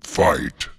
Fight.